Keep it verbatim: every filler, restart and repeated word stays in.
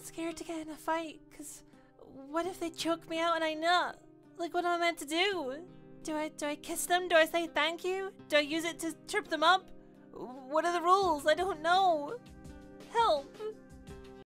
I'm scared to get in a fight, because what if they choke me out and I nut? Like, what am I meant to do? Do I do I kiss them? Do I say thank you? Do I use it to trip them up? What are the rules? I don't know. Help!